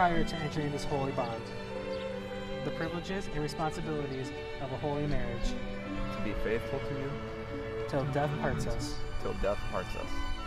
prior to entering this holy bond, the privileges and responsibilities of a holy marriage. To be faithful to you. Till death parts us. Till death parts us.